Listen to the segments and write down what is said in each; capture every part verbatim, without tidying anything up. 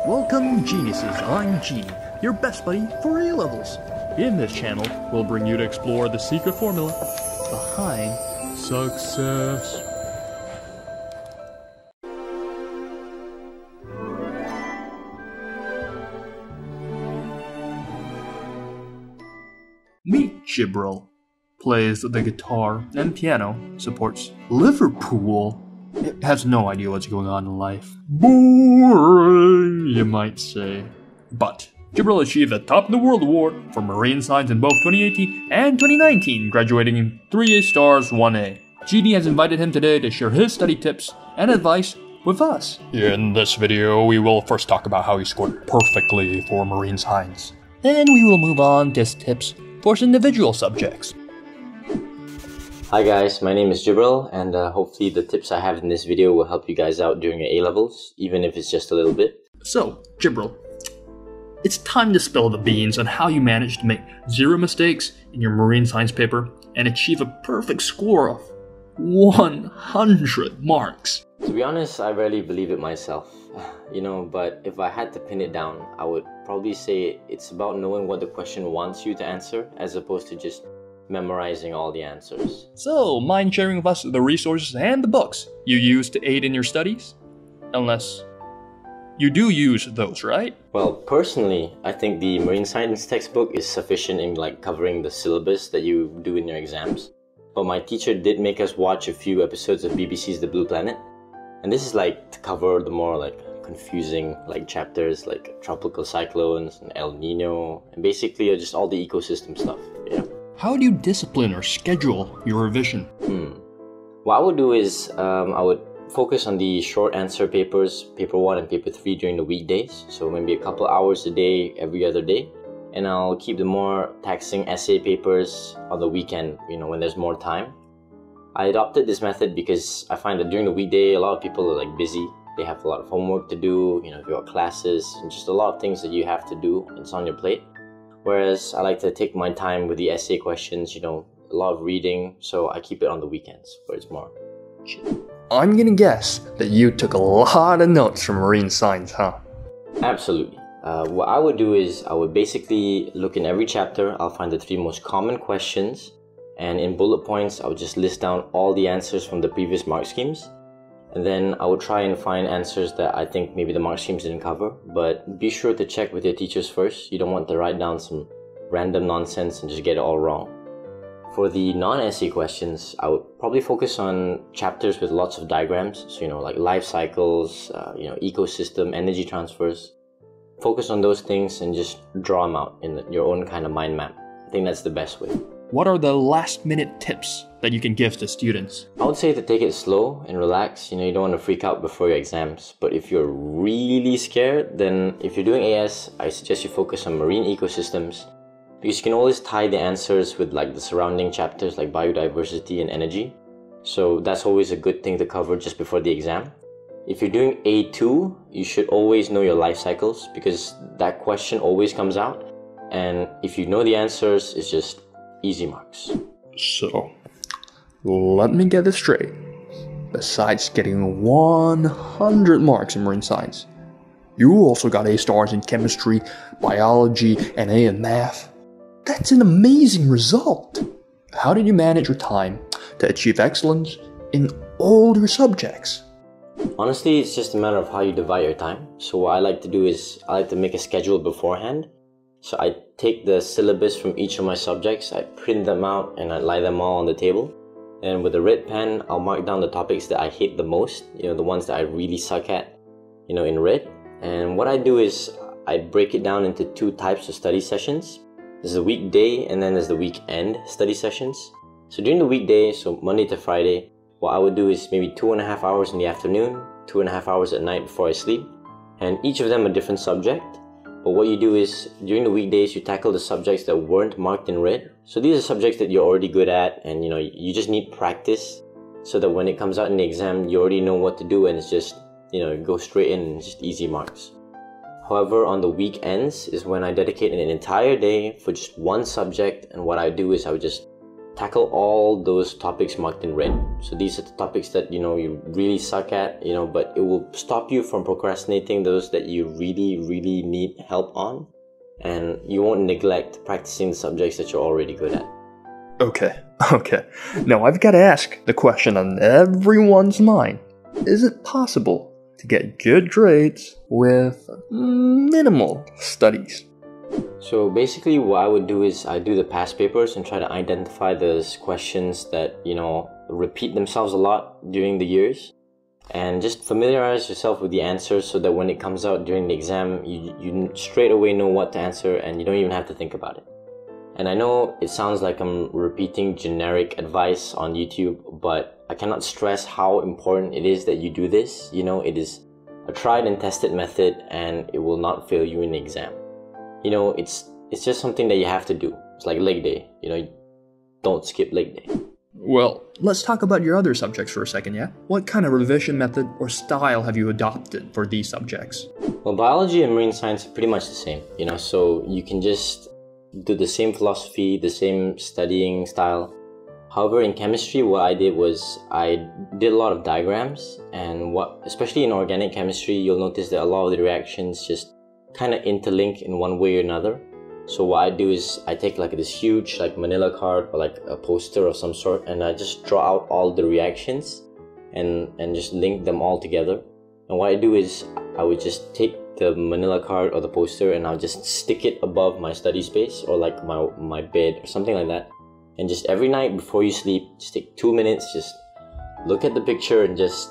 Welcome, geniuses. I'm Genie, your best buddy for A levels. In this channel, we'll bring you to explore the secret formula behind success. Meet Jibril. Plays the guitar and piano, supports Liverpool. It has no idea what's going on in life. Boring, you might say. But Jibril achieved the Top in the World Award for Marine Science in both twenty eighteen and twenty nineteen, graduating in three A stars, one A. Genie has invited him today to share his study tips and advice with us. In this video, we will first talk about how he scored perfectly for Marine Science. Then we will move on to his tips for individual subjects. Hi guys, my name is Jibril, and uh, hopefully the tips I have in this video will help you guys out during your A levels, even if it's just a little bit. So, Jibril, it's time to spill the beans on how you managed to make zero mistakes in your marine science paper and achieve a perfect score of one hundred marks. To be honest, I rarely believe it myself, you know, but if I had to pin it down, I would probably say it's about knowing what the question wants you to answer as opposed to just memorizing all the answers. So, mind sharing with us the resources and the books you use to aid in your studies? Unless you do use those, right? Well, personally, I think the marine science textbook is sufficient in like covering the syllabus that you do in your exams. But my teacher did make us watch a few episodes of B B C's The Blue Planet. And this is like to cover the more like confusing like chapters like tropical cyclones and El Niño and basically just all the ecosystem stuff, yeah. How do you discipline or schedule your revision? Hmm. What I would do is um, I would focus on the short answer papers, paper one and paper three during the weekdays. So maybe a couple hours a day, every other day. And I'll keep the more taxing essay papers on the weekend, you know, when there's more time. I adopted this method because I find that during the weekday, a lot of people are like busy. They have a lot of homework to do, you know, if you have classes and just a lot of things that you have to do. It's on your plate. Whereas I like to take my time with the essay questions, you know, a lot of reading, so I keep it on the weekends where it's more chill. I'm gonna guess that you took a lot of notes from marine science, huh? Absolutely. Uh, what I would do is I would basically look in every chapter, I'll find the three most common questions, and in bullet points, I would just list down all the answers from the previous mark schemes. And then I would try and find answers that I think maybe the mark schemes didn't cover, but be sure to check with your teachers first. You don't want to write down some random nonsense and just get it all wrong. For the non-essay questions, I would probably focus on chapters with lots of diagrams. So, you know, like life cycles, uh, you know, ecosystem, energy transfers. Focus on those things and just draw them out in your own kind of mind map. I think that's the best way. What are the last minute tips that you can give to students? I would say to take it slow and relax. You know, you don't want to freak out before your exams. But if you're really scared, then if you're doing A S, I suggest you focus on marine ecosystems because you can always tie the answers with like the surrounding chapters like biodiversity and energy. So that's always a good thing to cover just before the exam. If you're doing A two, you should always know your life cycles because that question always comes out. And if you know the answers, it's just easy marks. So, let me get this straight. Besides getting one hundred marks in marine science, you also got A stars in chemistry, biology, and A in math. That's an amazing result. How did you manage your time to achieve excellence in all your subjects? Honestly, it's just a matter of how you divide your time. So what I like to do is I like to make a schedule beforehand. So I take the syllabus from each of my subjects, I print them out and I lie them all on the table. And with a red pen, I'll mark down the topics that I hate the most, you know, the ones that I really suck at, you know, in red. And what I do is I break it down into two types of study sessions. There's the weekday and then there's the weekend study sessions. So during the weekday, so Monday to Friday, what I would do is maybe two and a half hours in the afternoon, two and a half hours at night before I sleep. And each of them a different subject. But what you do is, during the weekdays, you tackle the subjects that weren't marked in red. So these are subjects that you're already good at and you know you just need practice so that when it comes out in the exam, you already know what to do and it's just, you know, go straight in and just easy marks. However, on the weekends is when I dedicate an entire day for just one subject and what I do is I would just tackle all those topics marked in red. So these are the topics that you know you really suck at, you know, but it will stop you from procrastinating those that you really, really need help on, and you won't neglect practicing the subjects that you're already good at. Okay, okay. Now I've got to ask the question on everyone's mind. Is it possible to get good grades with minimal studies? So basically what I would do is I do the past papers and try to identify those questions that, you know, repeat themselves a lot during the years. And just familiarize yourself with the answers so that when it comes out during the exam, you, you straight away know what to answer and you don't even have to think about it. And I know it sounds like I'm repeating generic advice on YouTube, but I cannot stress how important it is that you do this. You know, it is a tried and tested method and it will not fail you in the exam. You know, it's it's just something that you have to do. It's like leg day, you know, don't skip leg day. Well, let's talk about your other subjects for a second, yeah? What kind of revision method or style have you adopted for these subjects? Well, biology and marine science are pretty much the same, you know, so you can just do the same philosophy, the same studying style. However, in chemistry, what I did was I did a lot of diagrams, and what, especially in organic chemistry, you'll notice that a lot of the reactions just kind of interlink in one way or another. So what I do is I take like this huge like manila card or like a poster of some sort, and I just draw out all the reactions and, and just link them all together. And what I do is I would just take the manila card or the poster and I'll just stick it above my study space or like my, my bed or something like that. And just every night before you sleep, just take two minutes, just look at the picture and just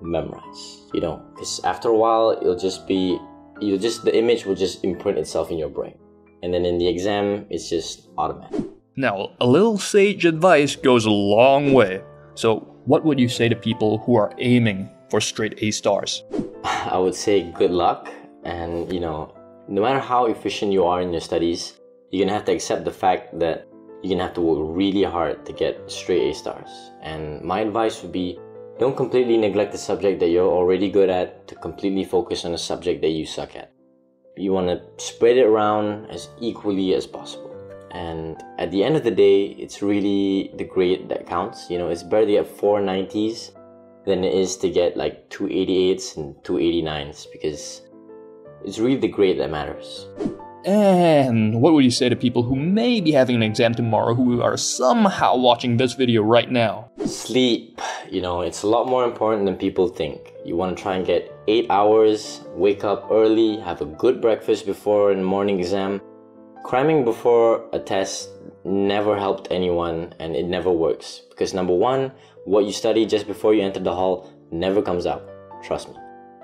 memorize, you know, because after a while it'll just be, you'll just, the image will just imprint itself in your brain. And then in the exam, it's just automatic. Now, a little sage advice goes a long way. So what would you say to people who are aiming for straight A stars? I would say good luck. And, you know, no matter how efficient you are in your studies, you're gonna have to accept the fact that you're gonna have to work really hard to get straight A stars. And my advice would be, don't completely neglect the subject that you're already good at to completely focus on a subject that you suck at. You want to spread it around as equally as possible. And at the end of the day, it's really the grade that counts. You know, it's better to get four nineties than it is to get like two eighty-eights and two eighty-nines, because it's really the grade that matters. And what would you say to people who may be having an exam tomorrow who are somehow watching this video right now? Sleep. You know, it's a lot more important than people think. You want to try and get eight hours, wake up early, have a good breakfast before the morning exam. Cramming before a test never helped anyone and it never works. Because number one, what you study just before you enter the hall never comes out. Trust me.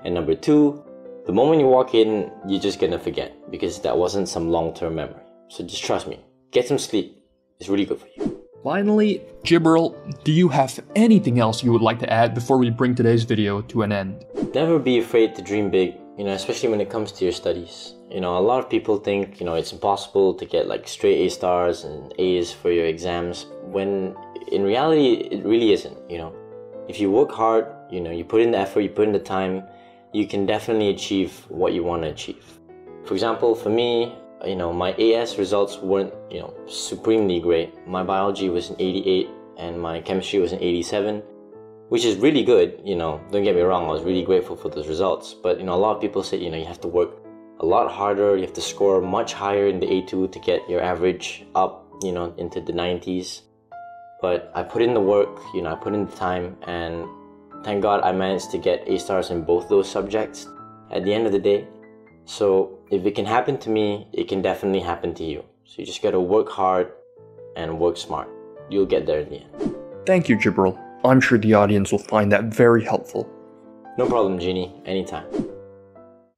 And number two, the moment you walk in, you're just gonna forget because that wasn't some long-term memory. So just trust me, get some sleep. It's really good for you. Finally, Jibril, do you have anything else you would like to add before we bring today's video to an end? Never be afraid to dream big, you know, especially when it comes to your studies. You know, a lot of people think, you know, it's impossible to get like straight A stars and A's for your exams, when in reality, it really isn't, you know. If you work hard, you know, you put in the effort, you put in the time, you can definitely achieve what you want to achieve. For example, for me, you know, my A S results weren't, you know, supremely great. My biology was an eighty-eight and my chemistry was an eighty-seven, which is really good, you know, don't get me wrong, I was really grateful for those results. But, you know, a lot of people say, you know, you have to work a lot harder, you have to score much higher in the A two to get your average up, you know, into the nineties. But I put in the work, you know, I put in the time, and thank God I managed to get A stars in both those subjects at the end of the day. So if it can happen to me, it can definitely happen to you. So you just gotta work hard and work smart. You'll get there in the end. Thank you, Jibril. I'm sure the audience will find that very helpful. No problem, Genie. Anytime.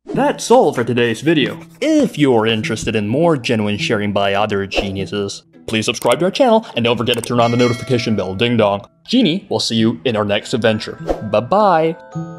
That's all for today's video. If you're interested in more genuine sharing by other geniuses, please subscribe to our channel and don't forget to turn on the notification bell. Ding dong. Genie, we'll see you in our next adventure. Bye-bye.